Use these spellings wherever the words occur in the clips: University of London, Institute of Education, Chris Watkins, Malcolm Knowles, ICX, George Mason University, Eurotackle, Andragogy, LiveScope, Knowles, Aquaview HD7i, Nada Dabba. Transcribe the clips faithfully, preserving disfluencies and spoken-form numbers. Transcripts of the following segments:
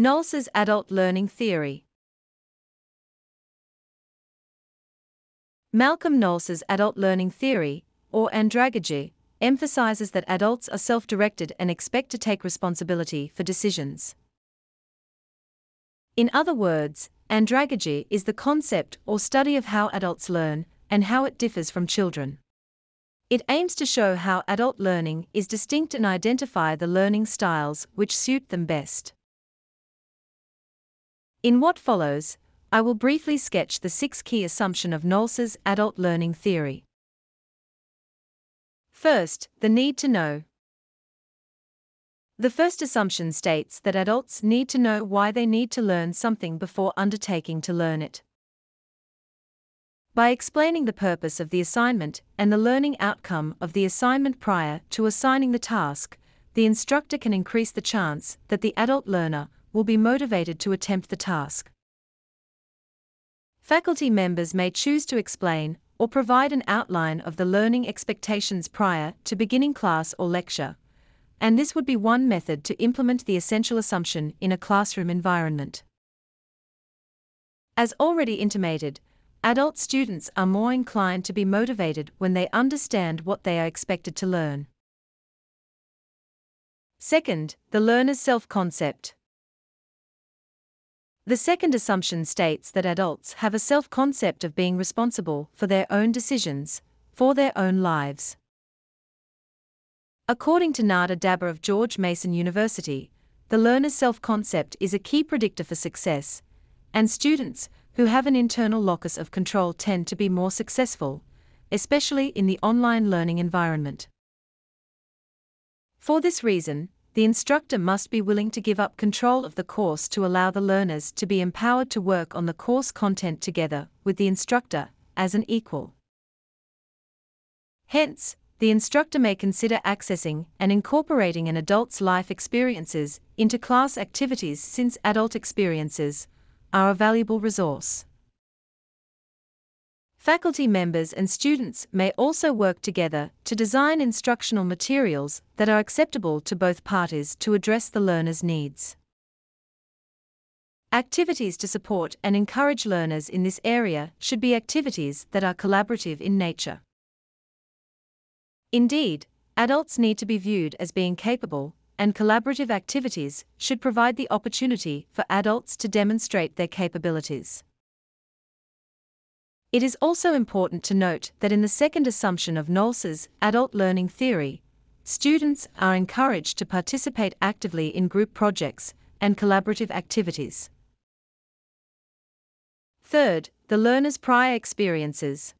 Knowles's adult learning theory. Malcolm Knowles's adult learning theory, or andragogy, emphasizes that adults are self-directed and expect to take responsibility for decisions. In other words, andragogy is the concept or study of how adults learn and how it differs from children. It aims to show how adult learning is distinct and identify the learning styles which suit them best. In what follows, I will briefly sketch the six key assumptions of Knowles's adult learning theory. First, the need to know. The first assumption states that adults need to know why they need to learn something before undertaking to learn it. By explaining the purpose of the assignment and the learning outcome of the assignment prior to assigning the task, the instructor can increase the chance that the adult learner will be motivated to attempt the task. Faculty members may choose to explain or provide an outline of the learning expectations prior to beginning class or lecture, and this would be one method to implement the essential assumption in a classroom environment. As already intimated, adult students are more inclined to be motivated when they understand what they are expected to learn. Second, the learner's self-concept. The second assumption states that adults have a self-concept of being responsible for their own decisions, for their own lives. According to Nada Dabba of George Mason University, the learner's self-concept is a key predictor for success, and students who have an internal locus of control tend to be more successful, especially in the online learning environment. For this reason, the instructor must be willing to give up control of the course to allow the learners to be empowered to work on the course content together with the instructor as an equal. Hence, the instructor may consider accessing and incorporating an adult's life experiences into class activities, since adult experiences are a valuable resource. Faculty members and students may also work together to design instructional materials that are acceptable to both parties to address the learners' needs. Activities to support and encourage learners in this area should be activities that are collaborative in nature. Indeed, adults need to be viewed as being capable, and collaborative activities should provide the opportunity for adults to demonstrate their capabilities. It is also important to note that in the second assumption of Knowles's adult learning theory, students are encouraged to participate actively in group projects and collaborative activities. Third, the learner's prior experiences.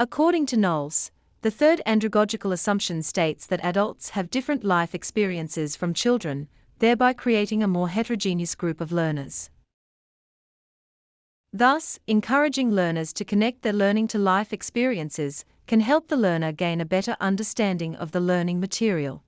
According to Knowles, the third andragogical assumption states that adults have different life experiences from children, thereby creating a more heterogeneous group of learners. Thus, encouraging learners to connect their learning to life experiences can help the learner gain a better understanding of the learning material.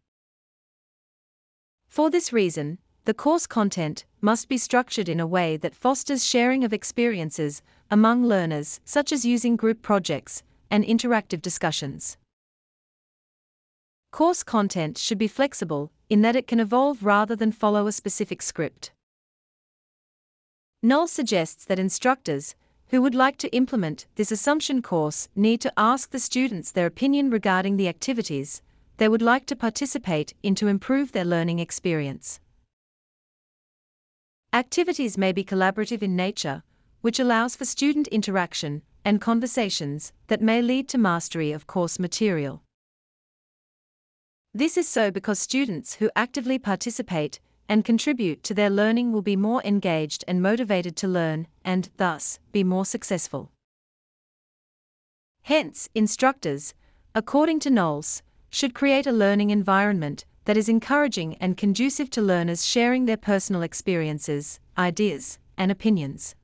For this reason, the course content must be structured in a way that fosters sharing of experiences among learners, such as using group projects and interactive discussions. Course content should be flexible in that it can evolve rather than follow a specific script. Knowles suggests that instructors who would like to implement this assumption course need to ask the students their opinion regarding the activities they would like to participate in to improve their learning experience. Activities may be collaborative in nature, which allows for student interaction and conversations that may lead to mastery of course material. This is so because students who actively participate and contribute to their learning will be more engaged and motivated to learn, and thus be more successful. Hence, instructors, according to Knowles, should create a learning environment that is encouraging and conducive to learners sharing their personal experiences, ideas, and opinions.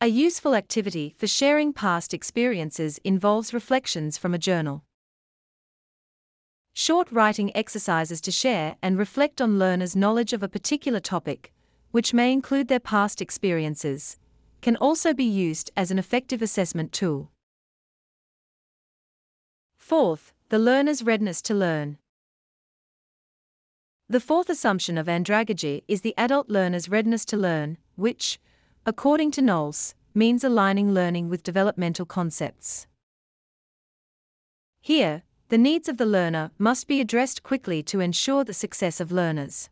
A useful activity for sharing past experiences involves reflections from a journal. Short writing exercises to share and reflect on learners' knowledge of a particular topic, which may include their past experiences, can also be used as an effective assessment tool. Fourth, the learner's readiness to learn. The fourth assumption of andragogy is the adult learner's readiness to learn, which, according to Knowles, means aligning learning with developmental concepts. Here, the needs of the learner must be addressed quickly to ensure the success of learners.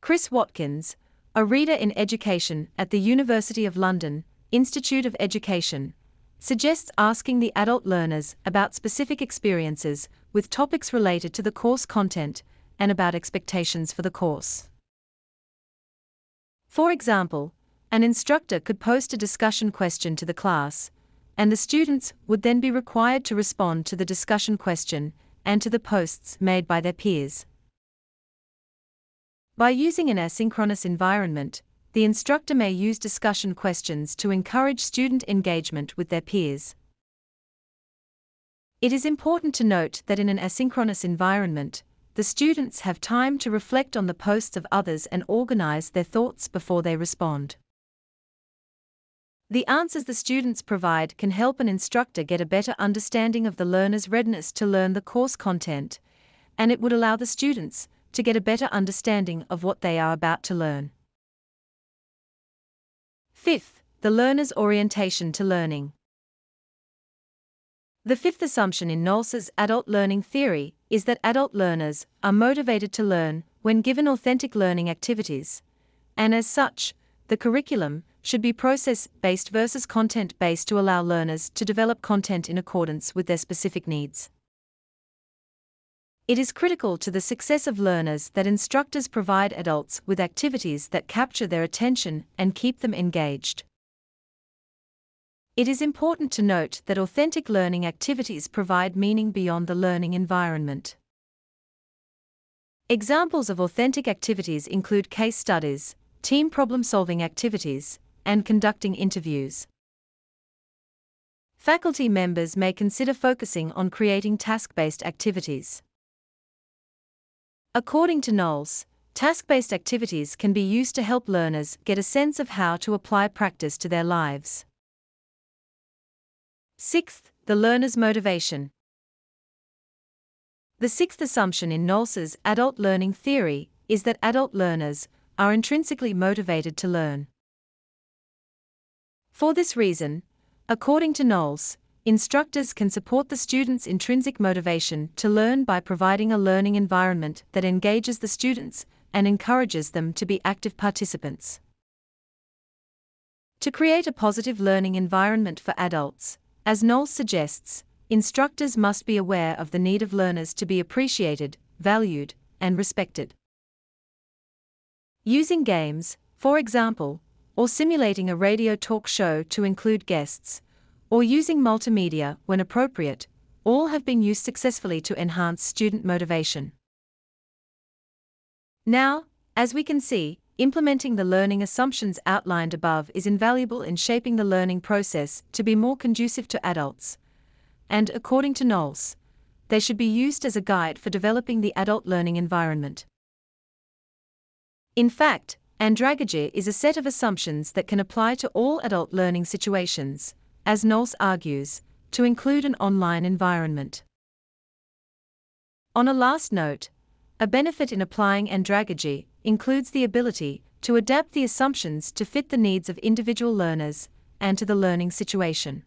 Chris Watkins, a reader in education at the University of London, Institute of Education, suggests asking the adult learners about specific experiences with topics related to the course content and about expectations for the course. For example, an instructor could post a discussion question to the class, and the students would then be required to respond to the discussion question and to the posts made by their peers. By using an asynchronous environment, the instructor may use discussion questions to encourage student engagement with their peers. It is important to note that in an asynchronous environment, the students have time to reflect on the posts of others and organize their thoughts before they respond. The answers the students provide can help an instructor get a better understanding of the learner's readiness to learn the course content, and it would allow the students to get a better understanding of what they are about to learn. Fifth, the learner's orientation to learning. The fifth assumption in Knowles's adult learning theory is that adult learners are motivated to learn when given authentic learning activities, and as such, the curriculum should be process-based versus content-based to allow learners to develop content in accordance with their specific needs. It is critical to the success of learners that instructors provide adults with activities that capture their attention and keep them engaged. It is important to note that authentic learning activities provide meaning beyond the learning environment. Examples of authentic activities include case studies, team problem-solving activities, and conducting interviews. Faculty members may consider focusing on creating task-based activities. According to Knowles, task-based activities can be used to help learners get a sense of how to apply practice to their lives. Sixth, the learner's motivation. The sixth assumption in Knowles's adult learning theory is that adult learners are intrinsically motivated to learn. For this reason, according to Knowles, instructors can support the students' intrinsic motivation to learn by providing a learning environment that engages the students and encourages them to be active participants. To create a positive learning environment for adults, as Knowles suggests, instructors must be aware of the need of learners to be appreciated, valued, and respected. Using games, for example, or simulating a radio talk show to include guests, or using multimedia when appropriate, all have been used successfully to enhance student motivation. Now, as we can see, implementing the learning assumptions outlined above is invaluable in shaping the learning process to be more conducive to adults, and according to Knowles, they should be used as a guide for developing the adult learning environment. In fact, andragogy is a set of assumptions that can apply to all adult learning situations, as Knowles argues, to include an online environment. On a last note, a benefit in applying andragogy includes the ability to adapt the assumptions to fit the needs of individual learners and to the learning situation.